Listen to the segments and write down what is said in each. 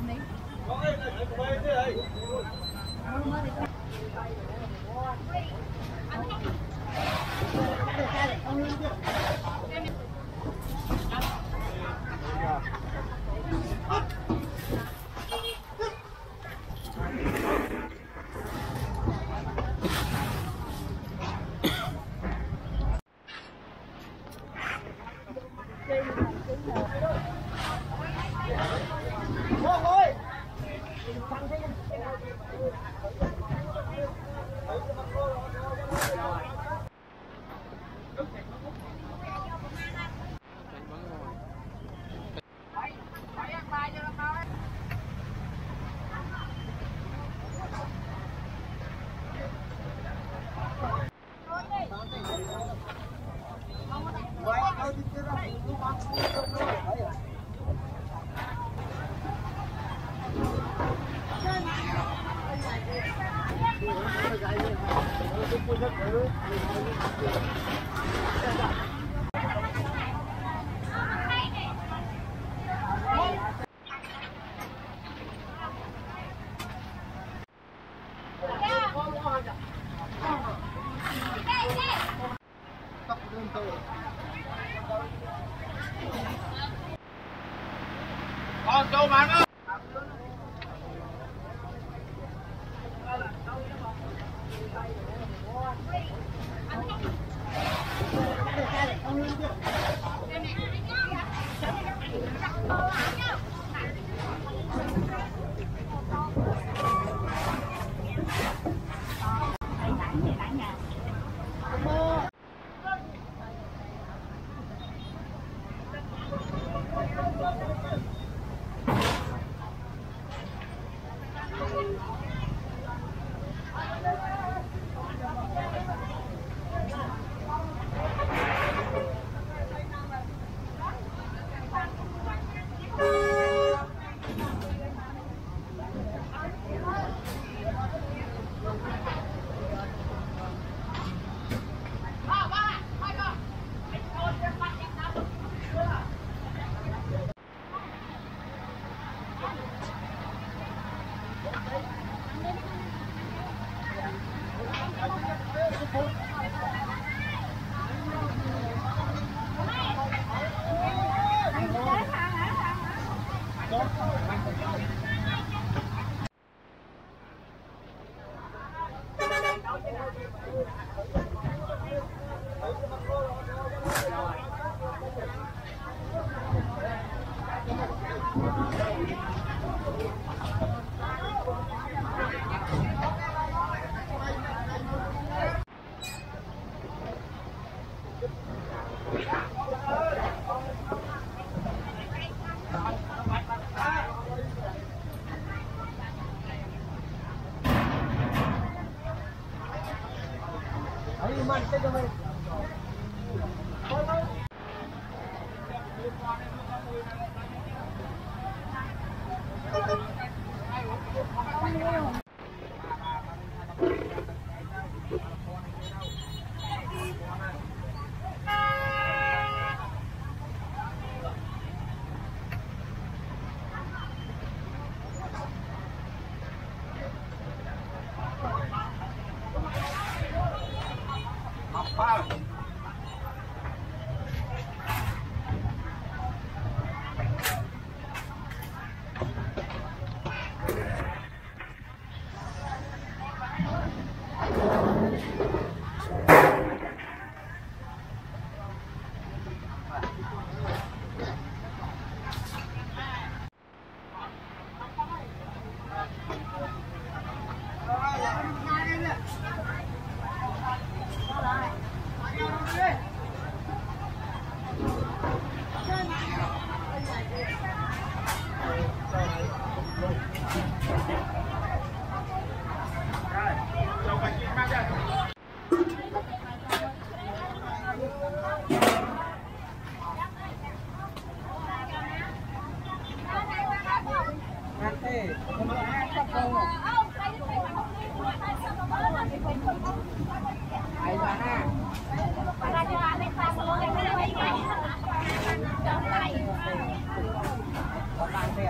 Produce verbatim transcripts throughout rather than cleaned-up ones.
lộn đi. Con châu bán ơi. Hãy subscribe cho kênh Ghiền Mì Gõ để không bỏ lỡ những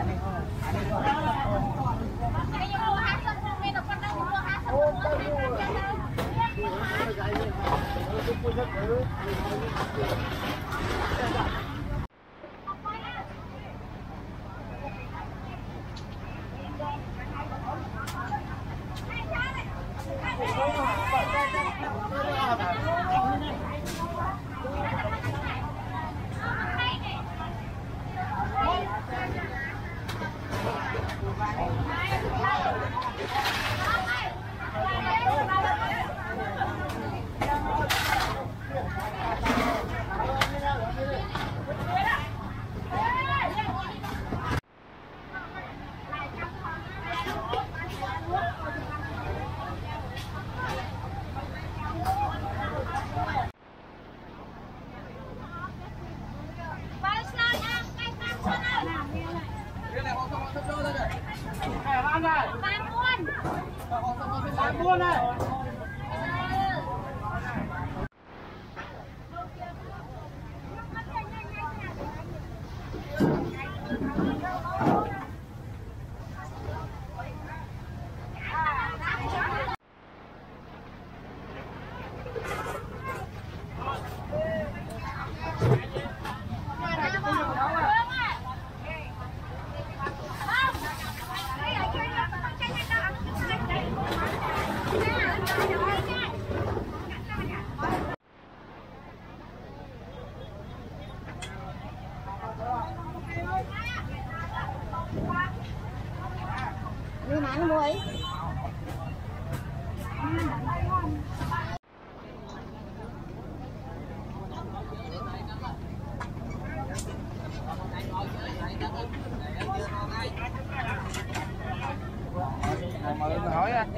video hấp dẫn. Hãy subscribe cho kênh Ghiền Mì Gõ để không bỏ lỡ những video hấp dẫn.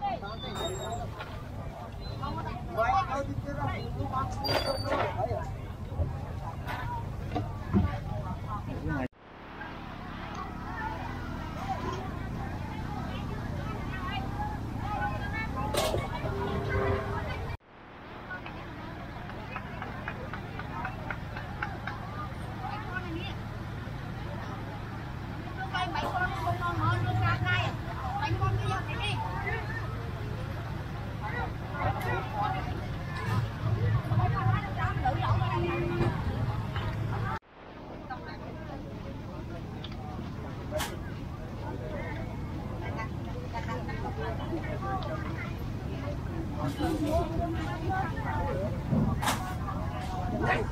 để không bỏ lỡ Tối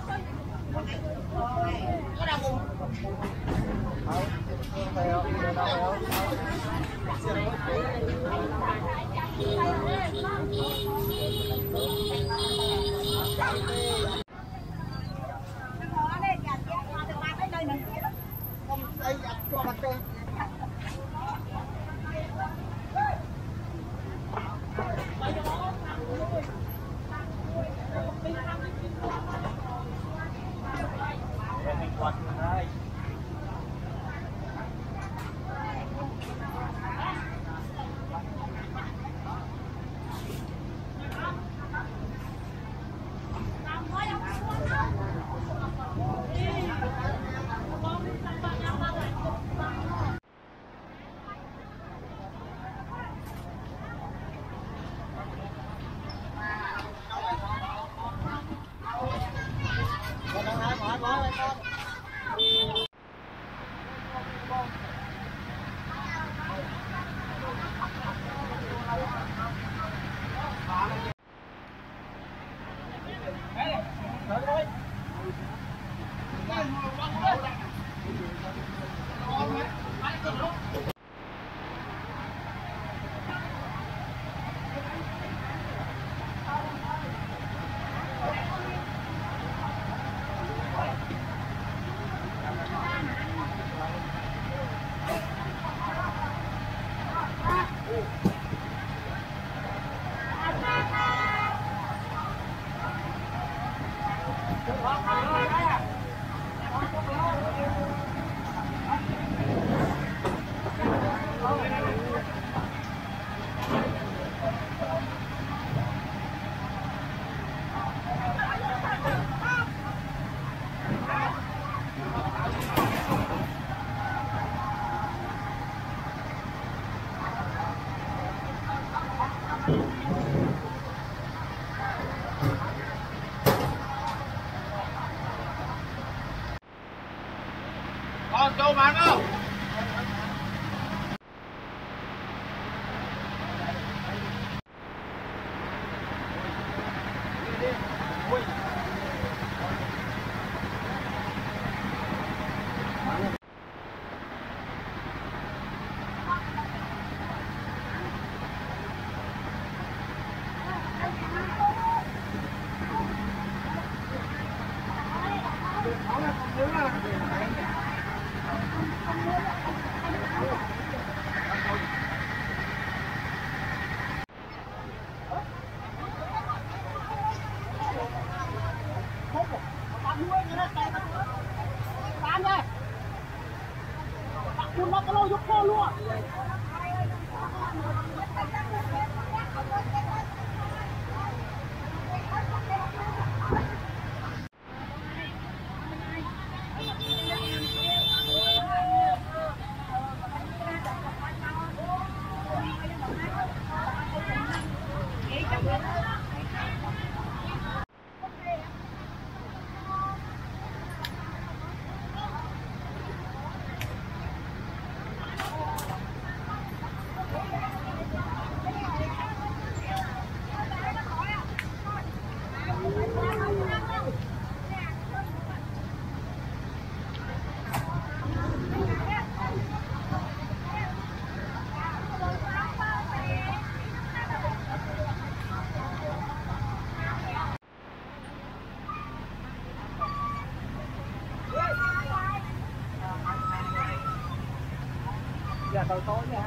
tối nha.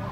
Tối.